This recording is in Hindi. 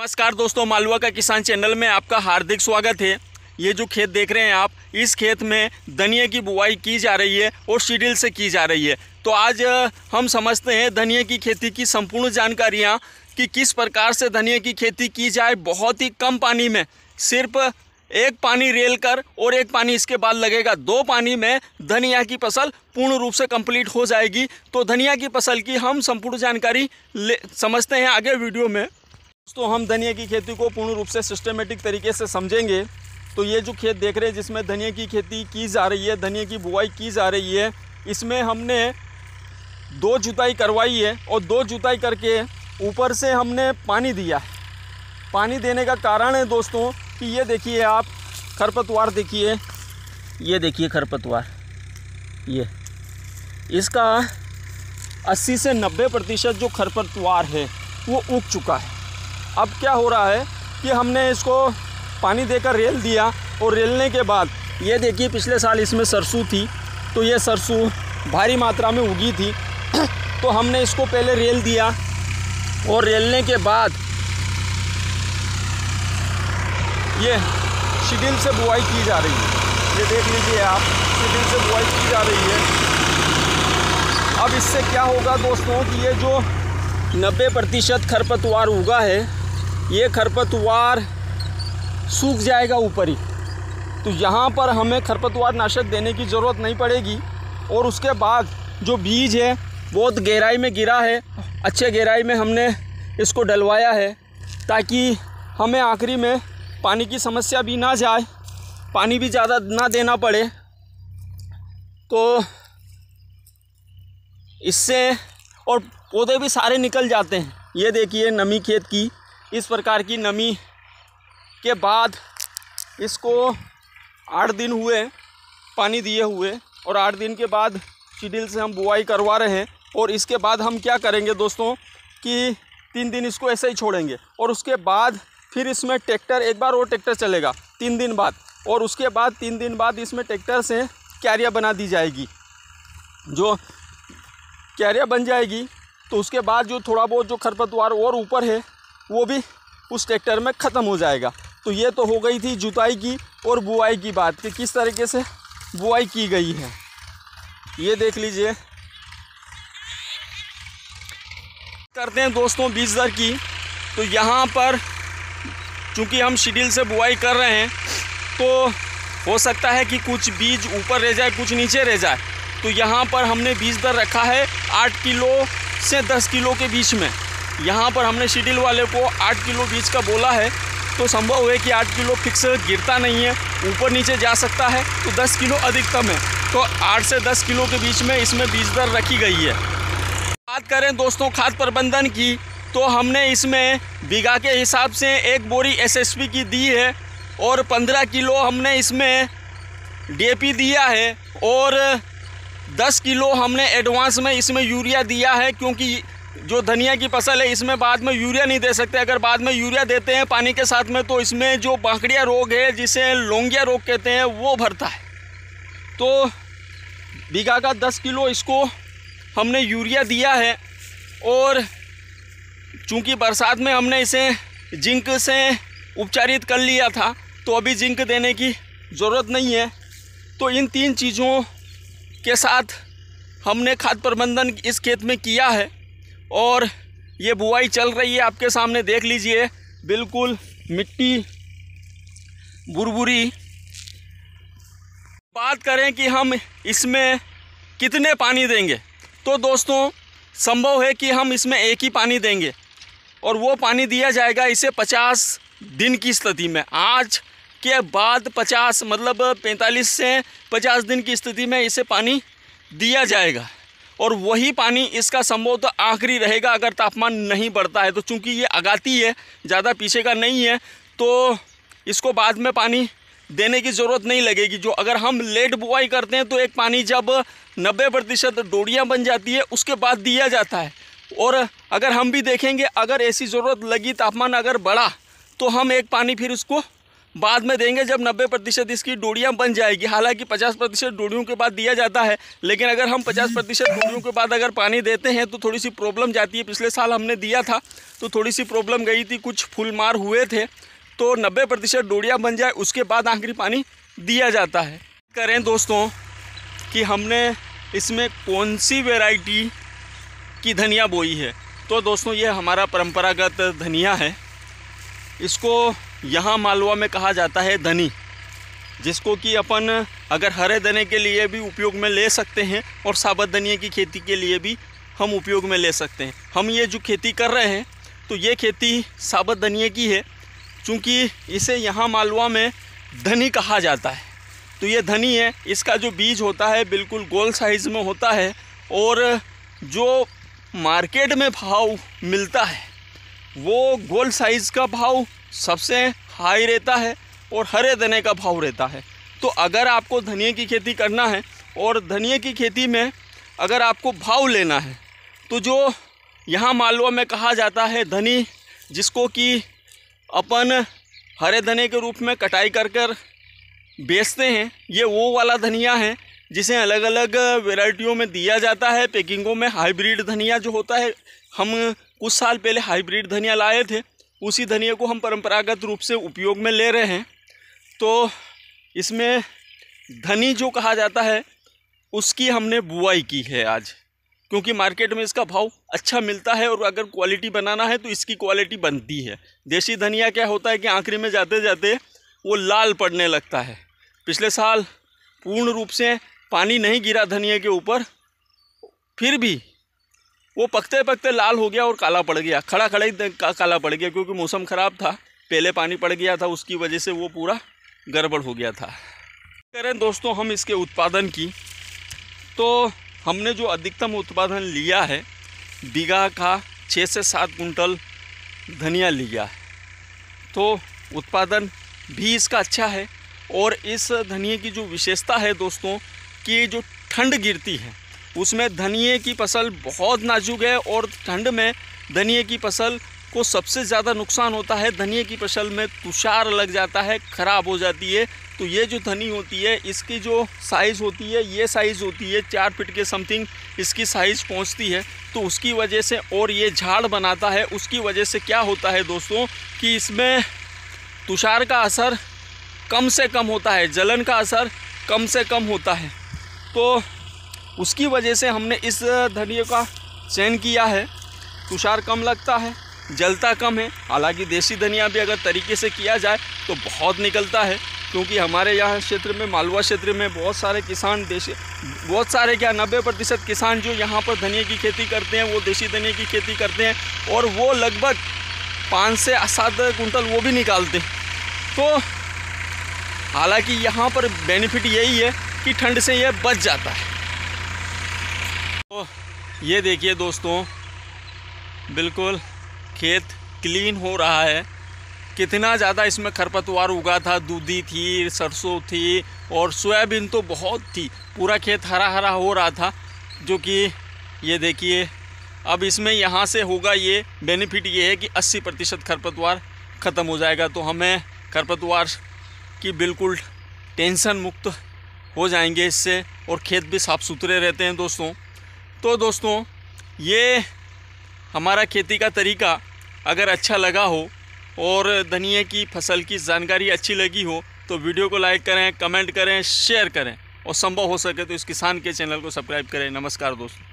नमस्कार दोस्तों, मालवा का किसान चैनल में आपका हार्दिक स्वागत है। ये जो खेत देख रहे हैं आप, इस खेत में धनिया की बुआई की जा रही है और सीडिल से की जा रही है। तो आज हम समझते हैं धनिया की खेती की संपूर्ण जानकारियाँ कि किस प्रकार से धनिया की खेती की जाए बहुत ही कम पानी में। सिर्फ एक पानी रेल कर और एक पानी इसके बाद लगेगा, दो पानी में धनिया की फसल पूर्ण रूप से कंप्लीट हो जाएगी। तो धनिया की फसल की हम संपूर्ण जानकारी समझते हैं आगे वीडियो में। तो हम धनिया की खेती को पूर्ण रूप से सिस्टमेटिक तरीके से समझेंगे। तो ये जो खेत देख रहे हैं जिसमें धनिया की खेती की जा रही है, धनिया की बुआई की जा रही है, इसमें हमने दो जुताई करवाई है और दो जुताई करके ऊपर से हमने पानी दिया है। पानी देने का कारण है दोस्तों कि ये देखिए आप खरपतवार देखिए, ये देखिए खरपतवार, ये इसका 80 से 90% जो खरपतवार है वो उग चुका है। अब क्या हो रहा है कि हमने इसको पानी देकर रेल दिया और रेलने के बाद ये देखिए पिछले साल इसमें सरसों थी, तो ये सरसों भारी मात्रा में उगी थी। तो हमने इसको पहले रेल दिया और रेलने के बाद ये सीडिल से बुआई की जा रही है। ये देख लीजिए आप, सीडिल से बुआई की जा रही है। अब इससे क्या होगा दोस्तों कि ये जो 90% खरपतवार उगा है, ये खरपतवार सूख जाएगा ऊपर ही। तो यहाँ पर हमें खरपतवार नाशक देने की ज़रूरत नहीं पड़ेगी। और उसके बाद जो बीज है बहुत गहराई में गिरा है, अच्छे गहराई में हमने इसको डलवाया है ताकि हमें आखिरी में पानी की समस्या भी ना जाए, पानी भी ज़्यादा ना देना पड़े। तो इससे और पौधे भी सारे निकल जाते हैं। ये देखिए नमी खेत की, इस प्रकार की नमी के बाद इसको 8 दिन हुए पानी दिए हुए और 8 दिन के बाद सीडिल से हम बुआई करवा रहे हैं। और इसके बाद हम क्या करेंगे दोस्तों कि 3 दिन इसको ऐसे ही छोड़ेंगे और उसके बाद फिर इसमें ट्रैक्टर, एक बार और ट्रैक्टर चलेगा 3 दिन बाद, और उसके बाद 3 दिन बाद इसमें ट्रैक्टर से क्यारिया बना दी जाएगी। जो क्यारिया बन जाएगी तो उसके बाद जो थोड़ा बहुत जो खरपतवार और ऊपर है वो भी उस ट्रैक्टर में ख़त्म हो जाएगा। तो ये तो हो गई थी जुताई की और बुआई की बात कि किस तरीके से बुआई की गई है। ये देख लीजिए, करते हैं दोस्तों बीज दर की। तो यहाँ पर चूँकि हम सीडिल से बुआई कर रहे हैं तो हो सकता है कि कुछ बीज ऊपर रह जाए, कुछ नीचे रह जाए। तो यहाँ पर हमने बीज दर रखा है 8 किलो से 10 किलो के बीच में। यहाँ पर हमने सीडिल वाले को 8 किलो बीज का बोला है, तो संभव है कि 8 किलो फिक्स गिरता नहीं है, ऊपर नीचे जा सकता है। तो 10 किलो अधिकतम है, तो 8 से 10 किलो के बीच में इसमें बीज दर रखी गई है। बात करें दोस्तों खाद प्रबंधन की, तो हमने इसमें बीघा के हिसाब से 1 बोरी SSP की दी है और 15 किलो हमने इसमें DAP दिया है और 10 किलो हमने एडवांस में इसमें यूरिया दिया है, क्योंकि जो धनिया की फसल है इसमें बाद में यूरिया नहीं दे सकते। अगर बाद में यूरिया देते हैं पानी के साथ में तो इसमें जो बांकड़िया रोग है, जिसे लोंगिया रोग कहते हैं, वो भरता है। तो बीघा का 10 किलो इसको हमने यूरिया दिया है। और चूँकि बरसात में हमने इसे जिंक से उपचारित कर लिया था तो अभी जिंक देने की ज़रूरत नहीं है। तो इन 3 चीज़ों के साथ हमने खाद प्रबंधन इस खेत में किया है और ये बुआई चल रही है। आपके सामने देख लीजिए, बिल्कुल मिट्टी भुरभुरी। बात करें कि हम इसमें कितने पानी देंगे, तो दोस्तों संभव है कि हम इसमें 1 ही पानी देंगे और वो पानी दिया जाएगा इसे 50 दिन की स्थिति में। आज के बाद 50 मतलब 45 से 50 दिन की स्थिति में इसे पानी दिया जाएगा और वही पानी इसका संभवतः आखिरी रहेगा अगर तापमान नहीं बढ़ता है। तो चूंकि ये अगाती है, ज़्यादा पीछे का नहीं है, तो इसको बाद में पानी देने की ज़रूरत नहीं लगेगी। जो अगर हम लेट बुआई करते हैं तो एक पानी जब 90% डोरियाँ बन जाती है उसके बाद दिया जाता है। और अगर हम भी देखेंगे, अगर ऐसी ज़रूरत लगी, तापमान अगर बढ़ा, तो हम एक पानी फिर उसको बाद में देंगे जब 90% इसकी डोरियाँ बन जाएगी। हालांकि 50% डोरियों के बाद दिया जाता है, लेकिन अगर हम 50% डोरियों के बाद अगर पानी देते हैं तो थोड़ी सी प्रॉब्लम जाती है। पिछले साल हमने दिया था तो थोड़ी सी प्रॉब्लम गई थी, कुछ फूलमार हुए थे। तो 90% डोरियाँ बन जाए उसके बाद आखिरी पानी दिया जाता है। करें दोस्तों कि हमने इसमें कौन सी वेराइटी की धनिया बोई है, तो दोस्तों ये हमारा परंपरागत धनिया है। इसको यहाँ मालवा में कहा जाता है धनी, जिसको कि अपन अगर हरे धने के लिए भी उपयोग में ले सकते हैं और साबुत धनिया की खेती के लिए भी हम उपयोग में ले सकते हैं। हम ये जो खेती कर रहे हैं तो ये खेती साबुत धनिया की है, चूँकि इसे यहाँ मालवा में धनी कहा जाता है। तो ये धनी है, इसका जो बीज होता है बिल्कुल गोल साइज़ में होता है और जो मार्केट में भाव मिलता है वो गोल साइज़ का भाव सबसे हाई रहता है और हरे धनिया का भाव रहता है। तो अगर आपको धनिया की खेती करना है और धनिया की खेती में अगर आपको भाव लेना है तो जो यहाँ मालवा में कहा जाता है धनी, जिसको कि अपन हरे धनिया के रूप में कटाई कर कर बेचते हैं, ये वो वाला धनिया है जिसे अलग अलग वेराइटियों में दिया जाता है। पैकिंगों में हाइब्रिड धनिया जो होता है, हम कुछ साल पहले हाइब्रिड धनिया लाए थे, उसी धनिया को हम परंपरागत रूप से उपयोग में ले रहे हैं। तो इसमें धनी जो कहा जाता है उसकी हमने बुआई की है आज, क्योंकि मार्केट में इसका भाव अच्छा मिलता है और अगर क्वालिटी बनाना है तो इसकी क्वालिटी बनती है। देसी धनिया क्या होता है कि आखिरी में जाते जाते वो लाल पड़ने लगता है। पिछले साल पूर्ण रूप से पानी नहीं गिरा धनिया के ऊपर, फिर भी वो पकते पकते लाल हो गया और काला पड़ गया, खड़ा खड़ा ही काला पड़ गया, क्योंकि मौसम ख़राब था, पहले पानी पड़ गया था, उसकी वजह से वो पूरा गड़बड़ हो गया था। करें दोस्तों हम इसके उत्पादन की, तो हमने जो अधिकतम उत्पादन लिया है बीघा का 6 से 7 कुंटल धनिया लिया है। तो उत्पादन भी इसका अच्छा है और इस धनिया की जो विशेषता है दोस्तों कि जो ठंड गिरती है उसमें धनिया की फसल बहुत नाजुक है और ठंड में धनिया की फसल को सबसे ज़्यादा नुकसान होता है। धनिया की फसल में तुषार लग जाता है, ख़राब हो जाती है। तो ये जो धनी होती है इसकी जो साइज़ होती है, ये साइज़ होती है 4 फीट के समथिंग इसकी साइज़ पहुंचती है। तो उसकी वजह से और ये झाड़ बनाता है, उसकी वजह से क्या होता है दोस्तों कि इसमें तुषार का असर कम से कम होता है, जलन का असर कम से कम होता है। तो उसकी वजह से हमने इस धनिया का चयन किया है। तुषार कम लगता है, जलता कम है। हालांकि देसी धनिया भी अगर तरीके से किया जाए तो बहुत निकलता है, क्योंकि हमारे यहाँ क्षेत्र में, मालवा क्षेत्र में बहुत सारे किसान क्या 90% किसान जो यहाँ पर धनिया की खेती करते हैं वो देसी धनिया की खेती करते हैं और वो लगभग 5 से 7 कुंटल वो भी निकालते हैं। तो हालांकि यहाँ पर बेनिफिट यही है कि ठंड से ये बच जाता है। तो ये देखिए दोस्तों बिल्कुल खेत क्लीन हो रहा है। कितना ज़्यादा इसमें खरपतवार उगा था, दूधी थी, सरसों थी और सोयाबीन तो बहुत थी। पूरा खेत हरा हरा हो रहा था, जो कि ये देखिए अब इसमें यहाँ से होगा ये बेनिफिट ये है कि 80% खरपतवार ख़त्म हो जाएगा। तो हमें खरपतवार की बिल्कुल टेंशन मुक्त हो जाएंगे इससे और खेत भी साफ़ सुथरे रहते हैं दोस्तों। तो दोस्तों ये हमारा खेती का तरीका अगर अच्छा लगा हो और धनिया की फसल की जानकारी अच्छी लगी हो तो वीडियो को लाइक करें, कमेंट करें, शेयर करें और संभव हो सके तो इस किसान के चैनल को सब्सक्राइब करें। नमस्कार दोस्तों।